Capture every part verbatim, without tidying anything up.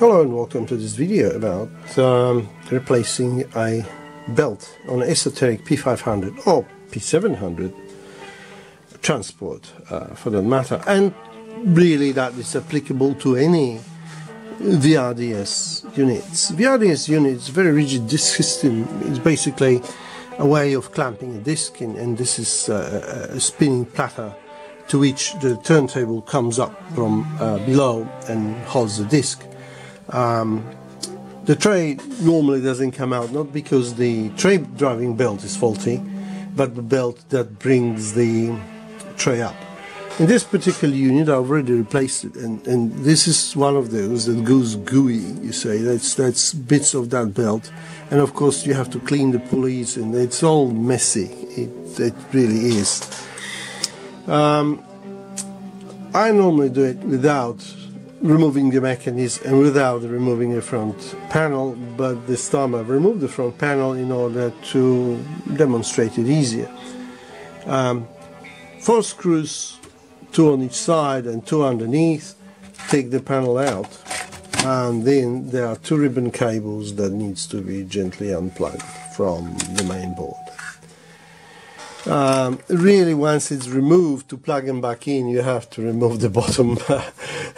Hello and welcome to this video about um, replacing a belt on an Esoteric P five hundred or P seven hundred transport uh, for that matter, and really that is applicable to any V R D S units. V R D S units, very rigid disc system, is basically a way of clamping a disc in, and this is uh, a spinning platter to which the turntable comes up from uh, below and holds the disc. Um, the tray normally doesn't come out, not because the tray driving belt is faulty, but the belt that brings the tray up. In this particular unit I've already replaced it, and, and this is one of those that goes gooey, you say, that's, that's bits of that belt, and of course you have to clean the pulleys and it's all messy, it, it really is. Um, I normally do it without removing the mechanism and without removing the front panel, but this time I've removed the front panel in order to demonstrate it easier. Um, four screws, two on each side and two underneath, take the panel out, and then there are two ribbon cables that needs to be gently unplugged from the main board. Um, really, once it's removed, to plug them back in you have to remove the bottom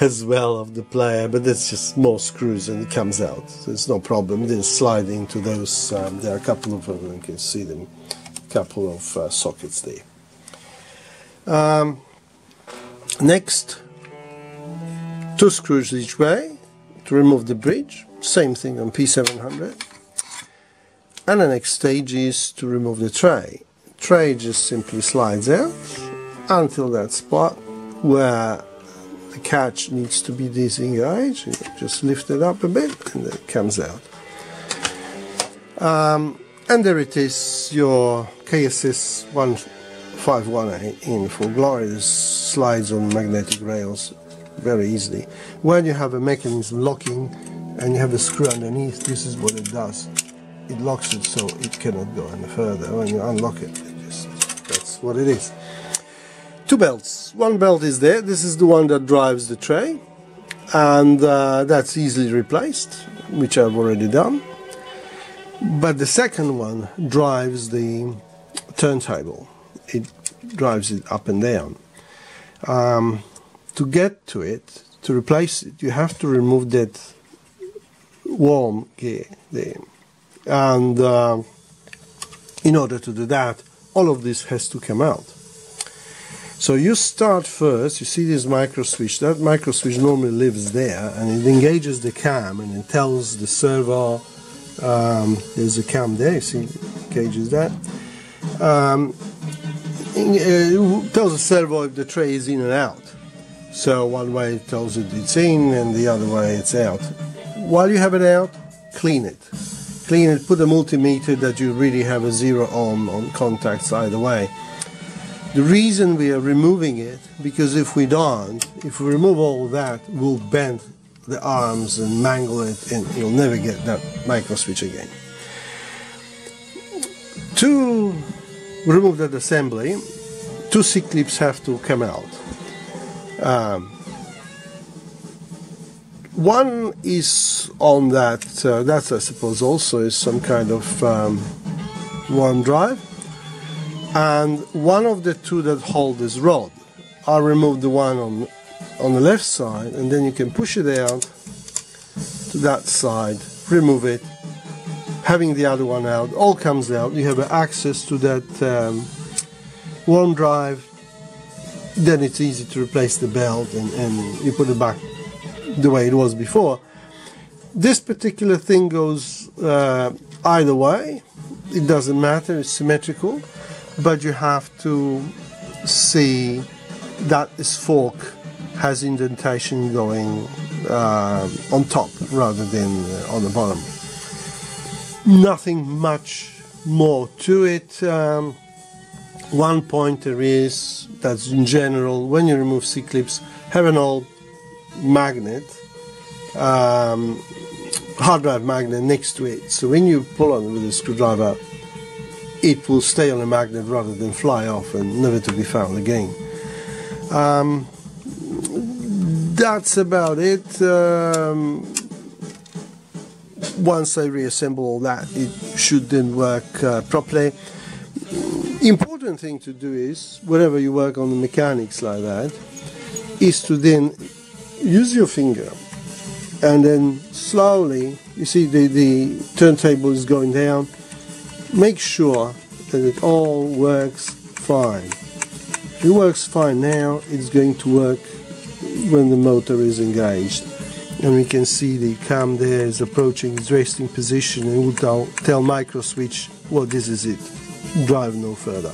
as well of the player, but that's just more screws and it comes out, so it's no problem. Then slide into those, um, there are a couple of them, you can see them, a couple of uh, sockets there. Um, next, two screws each way to remove the bridge, same thing on P seven hundred, and the next stage is to remove the tray. Tray just simply slides out until that spot where the catch needs to be disengaged. You just lift it up a bit and it comes out. Um, and there it is, your K S S one fifty-one A in full glory. This slides on magnetic rails very easily. When you have a mechanism locking and you have a screw underneath, this is what it does. It locks it so it cannot go any further. When you unlock it, it just, that's what it is. Two belts. One belt is there. This is the one that drives the tray, and uh, that's easily replaced, which I've already done. But the second one drives the turntable. It drives it up and down. Um, to get to it, to replace it, you have to remove that worm gear there. And uh, in order to do that, all of this has to come out. So you start first, you see this micro switch. That micro switch normally lives there, and it engages the cam and it tells the servo, um, there's a cam there, you see, engages that. Um, it tells the servo if the tray is in and out. So one way it tells it it's in, and the other way it's out. While you have it out, clean it. Clean it, put a multimeter that you really have a zero ohm on contacts either way. The reason we are removing it, because if we don't, if we remove all that, we'll bend the arms and mangle it, and you'll never get that micro switch again. To remove that assembly, two C clips have to come out. Um, One is on that, uh, that I suppose also is some kind of um, worm drive, and one of the two that hold this rod. I remove the one on, on the left side, and then you can push it out to that side, remove it, having the other one out, all comes out, you have access to that um, worm drive, then it's easy to replace the belt, and, and you put it back the way it was before. This particular thing goes uh, either way, it doesn't matter, it's symmetrical, but you have to see that this fork has indentation going uh, on top rather than uh, on the bottom. Nothing much more to it. Um, one pointer is that's in general, when you remove C-clips, have an old magnet, um, hard drive magnet next to it, so when you pull on it with a screwdriver it will stay on the magnet rather than fly off and never to be found again. Um, that's about it. Um, once I reassemble all that, it should then work uh, properly. Important thing to do is, whenever you work on the mechanics like that, is to then use your finger and then slowly, you see the, the turntable is going down, make sure that it all works fine. If it works fine now, it's going to work when the motor is engaged. And we can see the cam there is approaching its resting position, and will tell, tell microswitch, well, this is it, drive no further.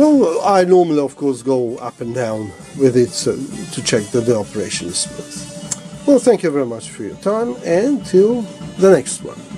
Well, I normally of course go up and down with it so, to check that the operation is smooth. Well, thank you very much for your time, and till the next one.